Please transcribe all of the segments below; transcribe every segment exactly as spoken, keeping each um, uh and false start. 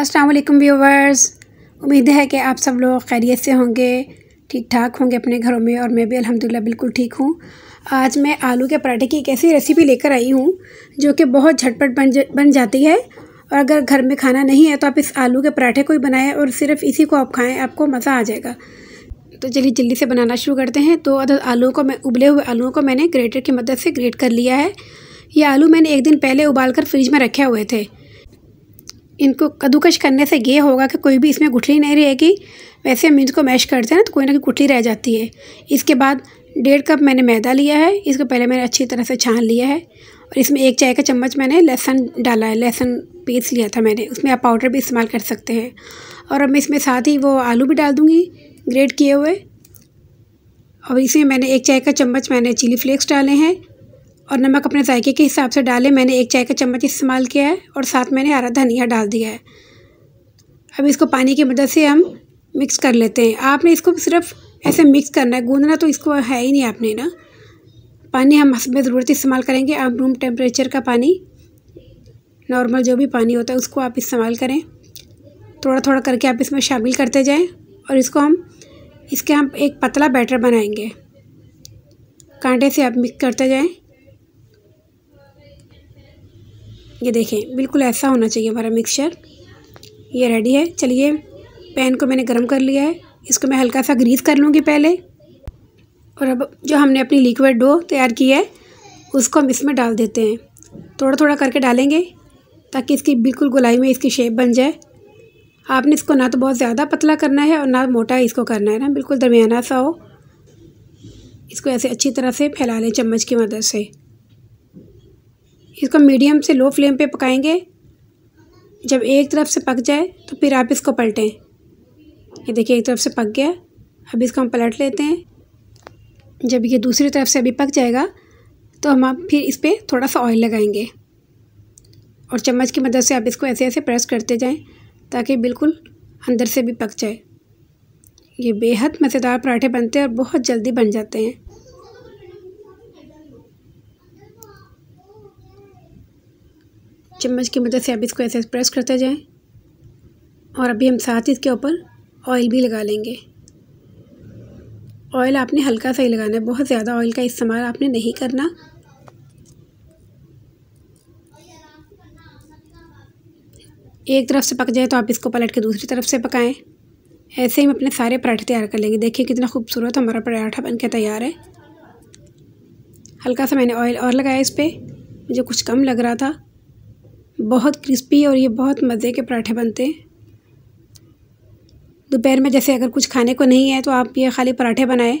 अस्सलाम वालेकुम व्यूवर्स, उम्मीद है कि आप सब लोग खैरियत से होंगे, ठीक ठाक होंगे अपने घरों में, और मैं भी अल्हम्दुलिल्लाह बिल्कुल ठीक हूँ। आज मैं आलू के पराठे की एक ऐसी रेसिपी लेकर आई हूँ जो कि बहुत झटपट बन बन जाती है, और अगर घर में खाना नहीं है तो आप इस आलू के पराठे को ही बनाएं और सिर्फ इसी को आप खाएँ, आपको मज़ा आ जाएगा। तो चलिए जल्दी से बनाना शुरू करते हैं। तो अदद आलूओं को मैं उबले हुए आलूओं को मैंने ग्रेटर की मदद से ग्रेट कर लिया है। ये आलू मैंने एक दिन पहले उबाल कर फ्रिज में रखे हुए थे। इनको कद्दूकश करने से ये होगा कि कोई भी इसमें गुठली नहीं रहेगी। वैसे हम इनको मैश करते हैं ना तो कोई ना कोई गुठली रह जाती है। इसके बाद डेढ़ कप मैंने मैदा लिया है, इसको पहले मैंने अच्छी तरह से छान लिया है, और इसमें एक चाय का चम्मच मैंने लहसुन डाला है, लहसुन पीस लिया था मैंने। उसमें आप पाउडर भी इस्तेमाल कर सकते हैं। और अब मैं इसमें साथ ही वो आलू भी डाल दूँगी ग्रेट किए हुए, और इसमें मैंने एक चाय का चम्मच मैंने चिली फ्लेक्स डाले हैं, और नमक अपने जायके के हिसाब से डालें। मैंने एक चाय का चम्मच इस्तेमाल किया है, और साथ मैंने हरा धनिया डाल दिया है। अब इसको पानी की मदद से हम मिक्स कर लेते हैं। आपने इसको सिर्फ ऐसे मिक्स करना है, गूंदना तो इसको है ही नहीं आपने ना। पानी हम हस्ब ज़रूरत इस्तेमाल करेंगे। आप रूम टेम्परेचर का पानी, नॉर्मल जो भी पानी होता है, उसको आप इस्तेमाल करें। थोड़ा थोड़ा करके आप इसमें शामिल करते जाएँ, और इसको हम इसके हम एक पतला बैटर बनाएंगे। कांटे से आप मिक्स करते जाएँ। ये देखें, बिल्कुल ऐसा होना चाहिए हमारा मिक्सचर। ये रेडी है। चलिए पैन को मैंने गरम कर लिया है, इसको मैं हल्का सा ग्रीस कर लूँगी पहले। और अब जो हमने अपनी लिक्विड डो तैयार की है उसको हम इसमें डाल देते हैं। थोड़ा थोड़ा करके डालेंगे ताकि इसकी बिल्कुल गोलाई में इसकी शेप बन जाए। आपने इसको ना तो बहुत ज़्यादा पतला करना है और ना मोटा इसको करना है, ना बिल्कुल दरमियाना सा हो। इसको ऐसे अच्छी तरह से फैला लें चम्मच की मदद से। इसको मीडियम से लो फ्लेम पे पकाएंगे। जब एक तरफ से पक जाए तो फिर आप इसको पलटें। ये देखिए एक तरफ से पक गया, अब इसको हम पलट लेते हैं। जब ये दूसरी तरफ से अभी पक जाएगा तो हम आप फिर इस पर थोड़ा सा ऑयल लगाएंगे, और चम्मच की मदद से आप इसको ऐसे ऐसे प्रेस करते जाएं ताकि बिल्कुल अंदर से भी पक जाए। ये बेहद मज़ेदार पराठे बनते हैं और बहुत जल्दी बन जाते हैं। चम्मच की मदद से आप इसको ऐसे प्रेस करते जाएं, और अभी हम साथ ही इसके ऊपर ऑयल भी लगा लेंगे। ऑयल आपने हल्का सा ही लगाना है, बहुत ज़्यादा ऑयल का इस्तेमाल आपने नहीं करना। एक तरफ से पक जाए तो आप इसको पलट के दूसरी तरफ से पकाएं। ऐसे ही हम अपने सारे पराठे तैयार कर लेंगे। देखिए कितना खूबसूरत हमारा पराठा बनके तैयार है। हल्का सा मैंने ऑयल और लगाया इस पर, मुझे कुछ कम लग रहा था। बहुत क्रिस्पी और ये बहुत मज़े के पराठे बनते हैं। दोपहर में जैसे अगर कुछ खाने को नहीं है तो आप ये खाली पराठे बनाएं,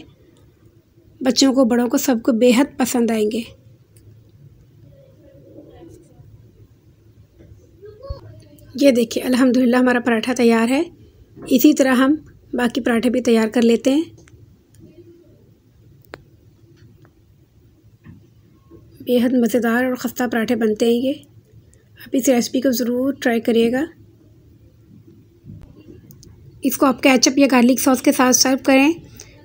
बच्चों को बड़ों को सबको बेहद पसंद आएंगे। ये देखिए अल्हम्दुलिल्लाह हमारा पराठा तैयार है। इसी तरह हम बाकी पराठे भी तैयार कर लेते हैं। बेहद मज़ेदार और खस्ता पराठे बनते हैं ये। आप इस रेसिपी को ज़रूर ट्राई करिएगा। इसको आप केचप या गार्लिक सॉस के साथ सर्व करें,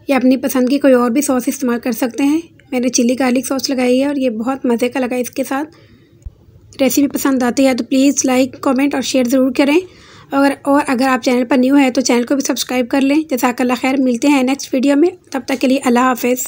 या अपनी पसंद की कोई और भी सॉस इस्तेमाल कर सकते हैं। मैंने चिली गार्लिक सॉस लगाई है और ये बहुत मज़े का लगा इसके साथ। रेसिपी पसंद आती है तो प्लीज़ लाइक, कमेंट और शेयर ज़रूर करें। अगर और अगर आप चैनल पर न्यू हैं तो चैनल को भी सब्सक्राइब कर लें। जज़ाकल्लाह खैर। मिलते हैं नेक्स्ट वीडियो में, तब तक के लिए अल्लाह हाफ़िज़।